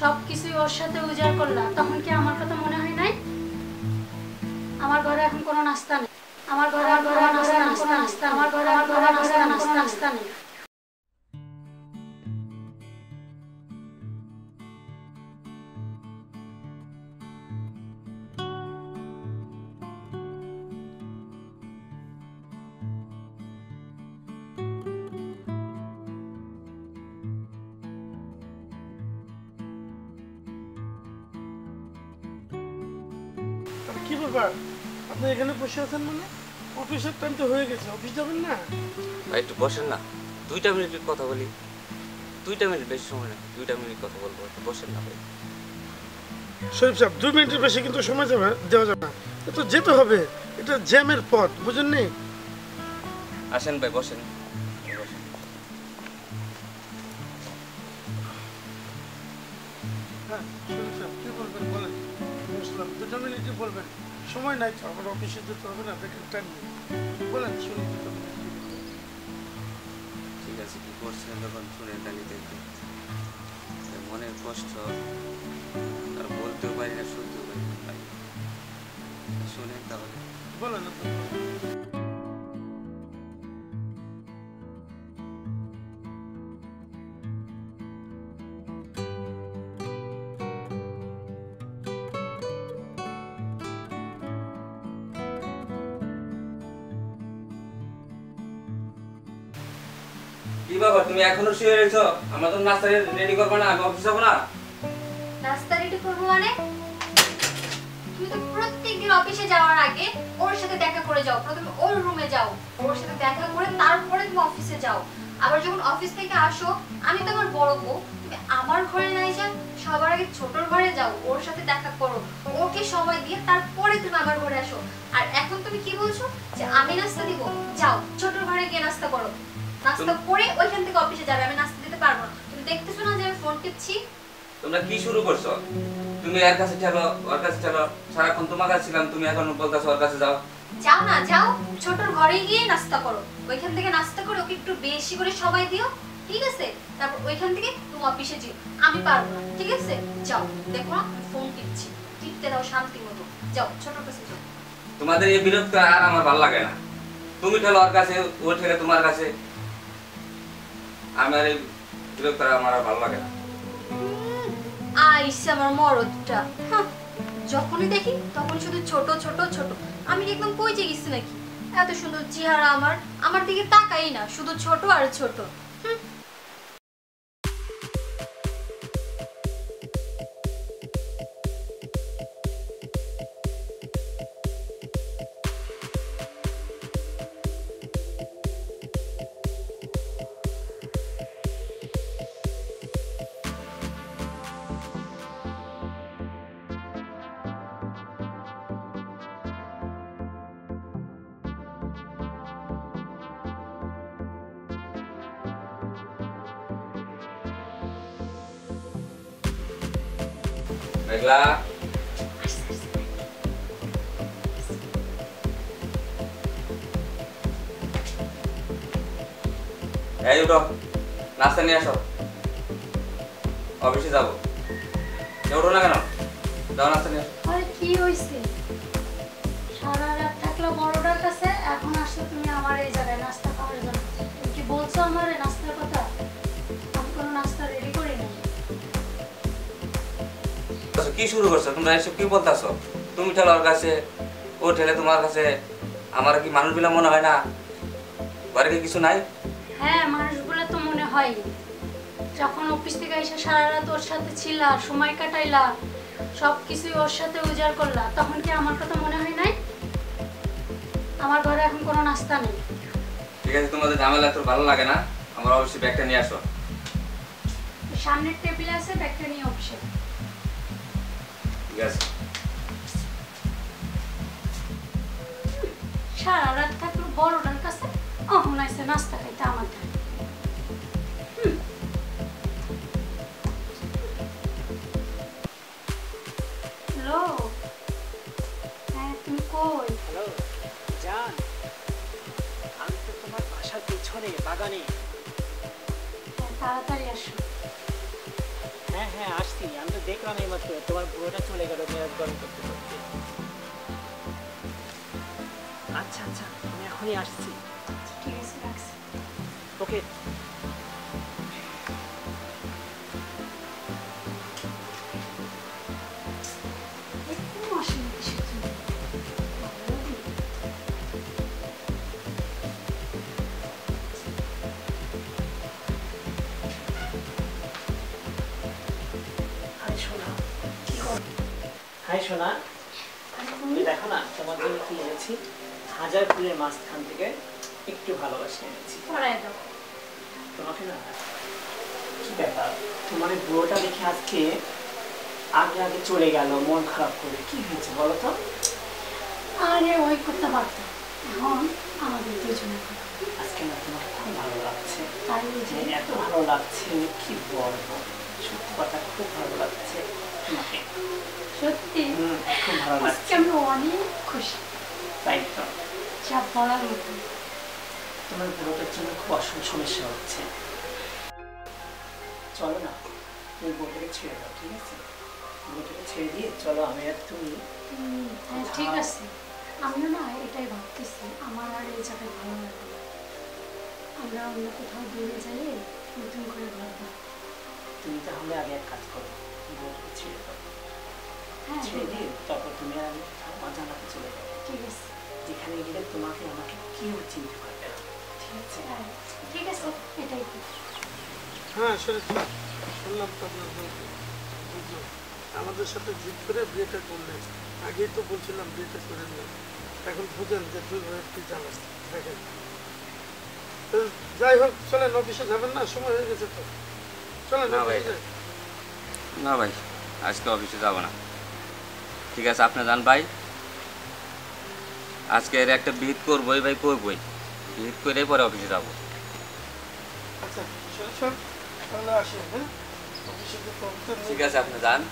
সব কিছুই ওর সাথে উজাড় করলা, তখন কি আমার কথা মনে হয় নাই? আমার ঘরে এখন কোনো নাস্তা নেই, আমার ঘরে নাস্তা আমার ঘরে নাস্তা নেই। কি ব্যাপার, আপনি এখানে বসে আছেন? মানে অফিসের টাইম তো হয়ে গেছে, অফিস যাবেন না? ভাই একটু বসেন না, 2 মিনিট কথা বলি। 2 মিনিট বেশি সময় না, 2 মিনিট কথা বলবো, একটু বসেন না ভাই। শরীফ সাহেব, 2 মিনিটের বেশি কিন্তু সময় দেওয়া যাবে না, তো যেতে হবে, এটা জ্যামের পথ, বুঝেন নি? আসেন ভাই, বসেন। হ্যাঁ শরীফ সাহেব, কি বলবেন বলেন, বলবেন সময় নাই, আবার অফিসে যেতে হবে না, দেখেন টাইম নেই, বলেন শুনি। ঠিক আছে, কি করছেন তখন শুনে টানিতে মনের কষ্ট আর বলতেও পারি না, শুনতেও পারি না, শুনেন তাহলে বলেন। বাবা তুমি এখনো শুয়ে রইছো? আমরা তো নাস্তা রেডি করব না, আমি অফিসে যাব না। নাস্তা রেডি করব মানে? তুমি তো প্রত্যেকদিন অফিসে যাওয়ার আগে ওর সাথে দেখা করে যাও, প্রথমে ওর রুমে যাও, ওর সাথে দেখা করে তারপরে তুমি অফিসে যাও। আবার যখন অফিস থেকে আসো, আমি তোমার বড় বউ, তুমি আমার ঘরে না এসে সবার আগে ছোটর ঘরে যাও, ওর সাথে দেখা করো, ওকে সময় দিয়ে তারপরে তুমি আমার ঘরে আসো। আর এখন তুমি কি বলছো যে আমি নাস্তা দিব? যাও ছোটর ঘরে গিয়ে নাস্তা করো, নাস্তা করে ওইখান থেকে অফিসে যাবে। আমি নাস্তা দিতে পারবো না, তুমি দেখতেছো না যে আমি ফোন টিপছি? তোমরা কি শুরু করছো? তুমি এর কাছে চলো, ওর কাছে চলো, সারাক্ষণ তোমার কাছে ছিলাম, তুমি এখন বলতাছো ওর কাছে যাও। যাও না, যাও ছোটর ঘরে গিয়ে নাস্তা করো, ওইখান থেকে নাস্তা করে ওকে একটু বেশি করে সময় দিও, ঠিক আছে? তারপর ওইখান থেকে তুমি অফিসে যাও, আমি পারবো না, ঠিক আছে? যাও, দেখো না আমি ফোন টিপছি, টিপতে দাও শান্তি মতো, যাও ছোটর কাছে যাও। তোমাদের এই বিরক্ত আর আমার ভালো লাগে না, তুমি ঠেলো ওর কাছে, ও ঠেলে তোমার কাছে, আমার এই বিরক্ত আমার ভালো লাগে না। আইসা আমার মরদটা, যখনই দেখি তখন শুধু ছোট ছোট ছোট। আমি একদম কই যে গেছি নাকি? এত সুন্দর চেহারা, আমার দিকে তাকাই না, শুধু ছোট আর ছোট। Baiklah. Ayo udah, nasta nih asal. Obisnya jabo. Jauh dulu kan? Jauh nasta nih. Hari kio isi. Sehari hari taklah moroda kase. Aku nasta tuh nih amare jaga nasta kau jaga. Kiki bolsa amare nasta kota. Aku kan nasta ready kori nih. কি শুরু করছো তোমরা? এসব কি বলতেছো? তুমি ঠেলে ওর কাছে, ও ঠেলে তোমার কাছে, আমার কি মানুষ বলে মনে হয় না? বাড়িতে কিছু নাই? হ্যাঁ মানুষ বলে তো মনে হয়, যখন অফিস থেকে এসে সারা রাত ওর সাথে ছিলা, সময় কাটাইলা, সবকিছু ওর সাথে উজাড় করলা, তখন কি আমার কথা মনে হয় নাই? আমার ঘরে এখন কোনো নাস্তা নেই। ঠিক আছে, তোমাদের ঝামেলা তোর ভালো লাগে না, আমার অফিসে ব্যাগটা নিয়ে আসো। সামনের টেবিলে আছে, ব্যাগটা নিয়ে অফিসে। সারা রাত থাকলো বড়টার কাছে, এখন আইসে নাস্তা খাইতে আমার ধারে। হ্যালো, হ্যাঁ তুমি কই? হ্যালো জান, আমি তো তোমার বাসার পিছনে বাগানে। তাড়াতাড়ি আসো। হ্যাঁ হ্যাঁ আসছি, আমি তো দেখলাম এই মাত্র তোমার পুরোটা চলে গেল মেয়াদবরণ করতে করতে। আচ্ছা আচ্ছা আমি এখনই আসছি। ঠিক আছে রাখছি। ওকে। শোনা তুমি দেখো না তোমার জন্য কি এনেছি, হাজার ফুলের মাঝখান থেকে একটু ভালোবাসা এনেছি তোমাকে। না কি ব্যাপার তোমার বুড়োটা দেখে আজকে আগে আগে চলে গেল মন খারাপ করে, কি হয়েছে বলো তো? আরে ওই করতে পারতাম, এখন আমাদের দুজনে আজকে না তোমার খুব ভালো লাগছে, তাই যে এত ভালো লাগছে কি বলবো, সত্যি কথা খুব ভালো লাগছে তোমাকে। সত্যি খুব ভালো লাগছে, আমি অনেক খুশি। তাই তো যা বলার মতো। তোমার বুড়োটার জন্য খুব অসংখ্য সমস্যা হচ্ছে, চলো না তুমি বুড়োটাকে ছেড়ে দাও, ঠিক আছে? বুড়োটাকে ছেড়ে দিয়ে চলো আমি আর তুমি। ঠিক আছে আমিও না এটাই ভাবতেছি, আমার আর এই জায়গায় ভালো লাগবে না, আমরা অন্য কোথাও দূরে যাই নতুন করে ভাববো। তুমি তাহলে আগে এক কাজ করো, বুড়োটাকে ছেড়ে দাও, ছেড়ে দিয়ে তারপর তুমি আর অজানাতে চলে যাবে, ঠিক আছে? যেখানে গেলে তোমাকে আমাকে কেউ চিনতে পারবে না, ঠিক আছে? ঠিক আছে এটাই। হ্যাঁ শুনলাম তো আমাদের সাথে জিদ করে বিয়েটা করলেন, আগেই তো বলছিলাম বিয়েটা করেন না, এখন বুঝেন যে দুই ভাইয়ের কি জানা থাকেন। যাই হোক চলেন, অফিসে যাবেন না, সময় হয়ে গেছে তো, চলেন। না ভাই না ভাই আজকে অফিসে যাবো না, ঠিক আছে? আপনি যান ভাই, আজকে এর একটা বিহিত করবই ভাই, করবই, বিহিত করে পরে অফিসে যাবো। ঠিক আছে আপনি যান।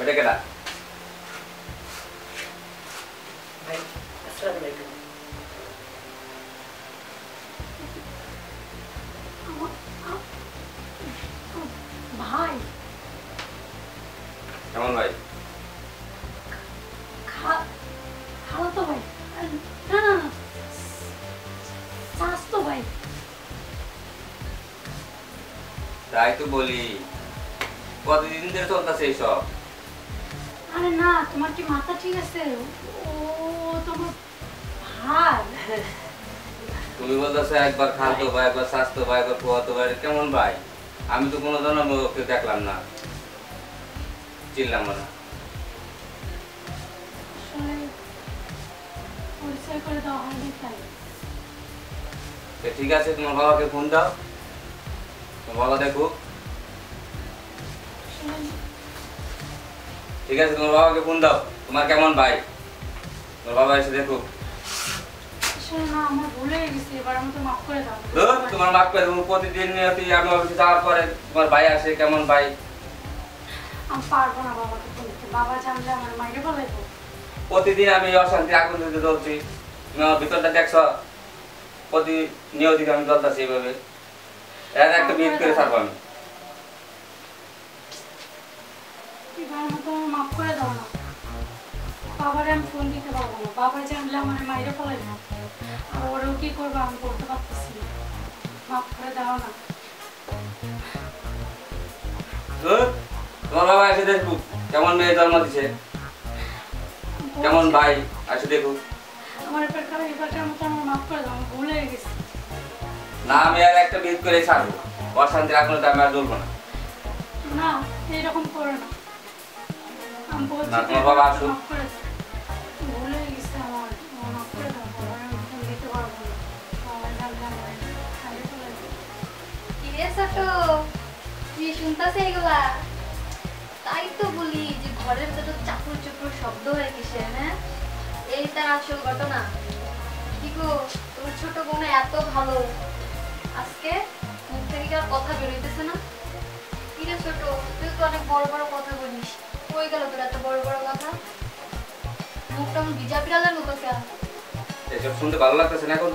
ওইটা কেনা ভাই। আসসালামু আলাইকুম। ভাই কেমন? ভাই খালো তো ভাই, না না চাষ তো ভাই, তাই তো বলি কতদিন ধরে চলতেছে এইসব। আরে না তোমার কি মাথা ঠিক আছে? ও তোমার ভাই, তুমি বলতেছো একবার খালতো ভাই, একবার স্বাস্থ্য ভাই, একবার পোয়াতো ভাই, কেমন ভাই? আমি তো কোনো জন্য ওকে দেখলাম না, চিনলাম না। পরিচয় করে দাও হয়নি তাই। ঠিক আছে তোমার বাবাকে ফোন দাও, তোমার বাবা দেখো। ঠিক আছে তোমার বাবাকে ফোন দাও, তোমার কেমন ভাই, তোমার বাবা এসে দেখুক। তোমার মাফ করে দেবো, প্রতিদিন আমি অফিসে যাওয়ার পরে তোমার ভাই আসে কেমন ভাই। প্রতিদিন আমি অশান্তি আগুন ধরে চলছি, আমার ভিতরটা দেখছ প্রতিনিয়ত আমি চলতেছি এইভাবে, এরা একটা বিয়ে করে ছাড়বো আমি। কেমন মেয়ে জন্ম দিছে কেমন ভাই আচ্ছা দেখো আমার প্রকারে এবারে আমাকে মাফ করে দাও ভুলে গেছি না আমি আর একটা বিয়ে করে ছাড়বো অশান্তি রাখলে তো আমি আর জ্বলবো না না এরকম করো না আমি বলছি না তোমার বাবা আসুন ভুলে গেছি আমার মাফ করে দাও আমি দিতে পারবো না আমার জানতে হবে খালি করে কি রে সটো কি শুনতাছ এগুলা তাই তো বলি যে ঘরের তো চাপড় চুপড় শব্দ হয় কিসের না এই তার আসল ঘটনা কি গো তোর ছোট বোন এত ভালো আজকে মুখ থেকে কথা বের হইতেছে না কি রে ছোট তুই তো অনেক বড় বড় কথা বলিস কই গেল তোর এত বড় বড় কথা মুখটা ভিজা বিড়ালের মতো কেন এসব শুনতে ভালো লাগতেছে না এখন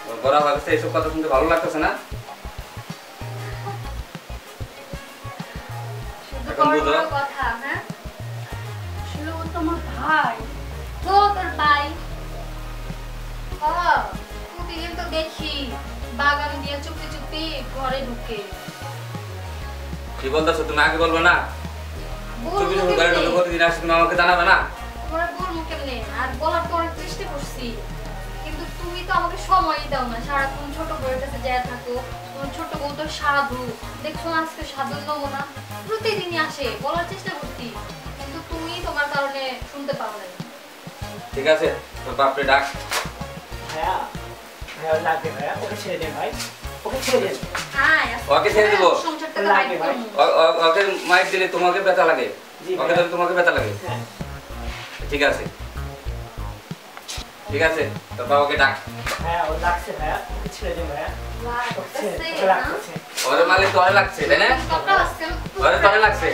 তোমার বড় ভাবছে এসব কথা শুনতে ভালো লাগতেছে না বড় কথা হ্যাঁ শুনো তোমার ভাই তো তোর ভাই হ্যাঁ তুমি তো দেখি বাগান দিয়ে চুপি চুপি ঘরে ঢুকে কি বলতাছ তুমি আগে বলবা না চুপি চুপি ঘরে ঢুকে প্রতিদিন আসে তুমি আমাকে জানাবে না তোমার বলবো কেমনে আর বলার তো অনেক চেষ্টা করছি কিন্তু তুমি তো আমাকে সময়ই দাও না সারাক্ষণ ছোট বউয়ের কাছে যায় থাকো ছোট বউ তো সাধু দেখছো আজকে সাধু নমুনা প্রতিদিনই আসে বলার চেষ্টা করছি কিন্তু তুমি তোমার কারণে শুনতে পাও না ঠিক আছে তোর বাপরে ডাক হ্যাঁ হ্যাঁ লাগে ভাই ওকে ছেড়ে দে ভাই ওকে ছেড়ে দে হ্যাঁ ওকে ছেড়ে দেব সংসারটা লাগে ভাই ওকে মাইক দিলে তোমাকে ব্যথা লাগে ওকে দিলে তোমাকে ব্যথা লাগে ঠিক আছে তোর বাবাকে ডাক হ্যাঁ ও লাগছে ভাই ওকে ছেড়ে দে ভাই ওরে মালিক তোরে লাগছে তাই না ওরে তোরে লাগছে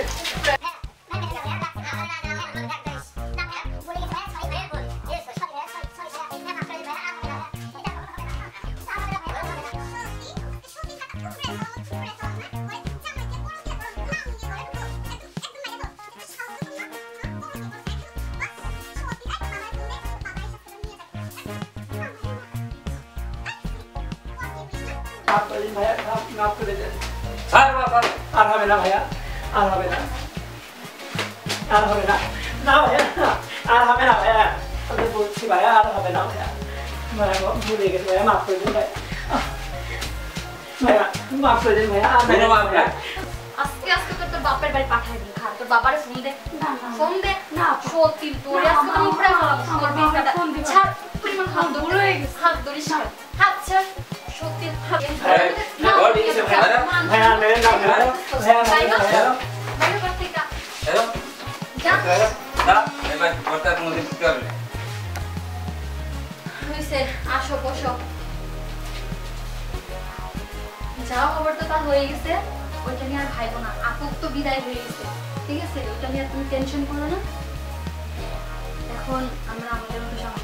এখন আমরা আমাদের